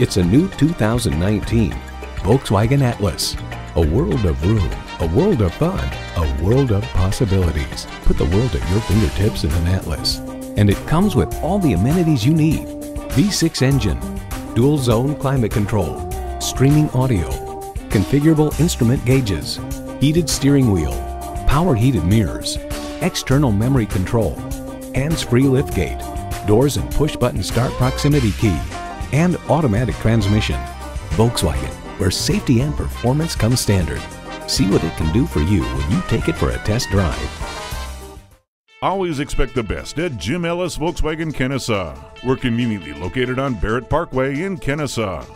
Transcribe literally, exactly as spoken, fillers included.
It's a new two thousand nineteen Volkswagen Atlas. A world of room, a world of fun, a world of possibilities. Put the world at your fingertips in an Atlas. And it comes with all the amenities you need. V six engine, dual zone climate control, streaming audio, configurable instrument gauges, heated steering wheel, power heated mirrors, external memory control, hands-free liftgate, doors and push-button start proximity key, and automatic transmission. Volkswagen, where safety and performance come standard. See what it can do for you when you take it for a test drive. Always expect the best at Jim Ellis Volkswagen Kennesaw. We're conveniently located on Barrett Parkway in Kennesaw.